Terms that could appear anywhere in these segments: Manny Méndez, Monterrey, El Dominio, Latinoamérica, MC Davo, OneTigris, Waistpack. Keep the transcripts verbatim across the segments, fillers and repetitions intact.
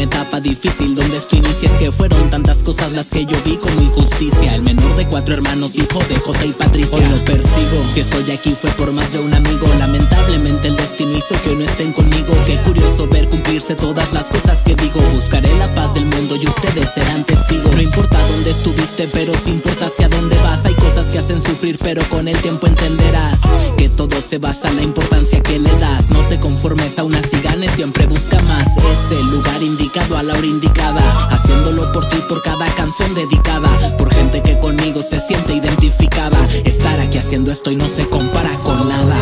una etapa difícil donde esto inicia. Es que fueron tantas cosas las que yo vi como injusticia. El menor de cuatro hermanos, hijo de José y Patricia. Hoy lo persigo, si estoy aquí fue por más de un amigo. Lamentablemente el destino hizo que hoy no estén conmigo. Qué curioso ver cumplirse todas las cosas que digo. Buscaré la paz del mundo y ustedes serán testigos. No importa dónde estuviste, pero sí importa hacia dónde vas. Hay cosas que hacen sufrir, pero con el tiempo entenderás que todo se basa en la importancia que le das. No te conformes, aún así ganes, siempre busca más. Es el lugar indicado a la hora indicada, haciéndolo por ti, por cada canción dedicada, por gente que conmigo se siente identificada. Estar aquí haciendo esto y no se compara con nada.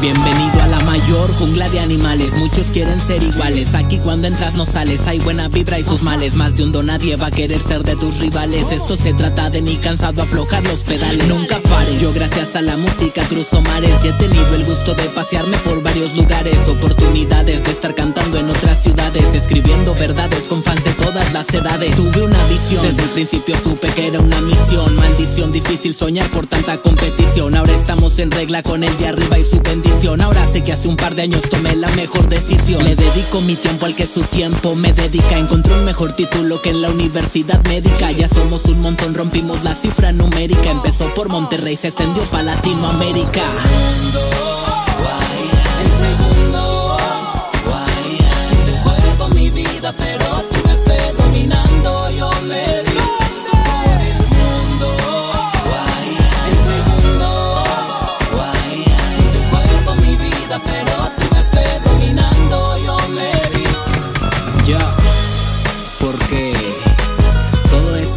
Bienvenido a la mayor jungla de animales. Muchos quieren ser iguales, aquí cuando entras no sales. Hay buena vibra y sus males, más de un don nadie va a querer ser de tus rivales. Esto se trata de ni cansado aflojar los pedales. Nunca pares, yo gracias a la música cruzo mares. Y he tenido el gusto de pasearme por varios lugares, oportunidades de estar cantando en otras ciudades, escribiendo verdades con fans de todas las edades. Tuve una visión, desde el principio supe que era una misión. Maldición, difícil soñar por tanta competición. Ahora estamos en regla con el de arriba y su bendición. Ahora sé que hace un par de años tomé la mejor decisión. Le dedico mi tiempo al que su tiempo me dedica. Encontré un mejor título que en la universidad médica. Ya somos un montón, rompimos la cifra numérica. Empezó por Monterrey, se extendió pa' Latinoamérica.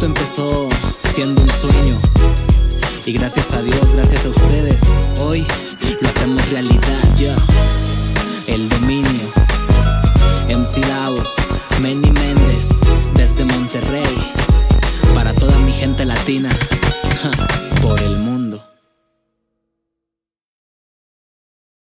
Empezó siendo un sueño y gracias a Dios, gracias a ustedes, hoy lo hacemos realidad. Yo, El Dominio, M C Davo, Manny Méndez, desde Monterrey.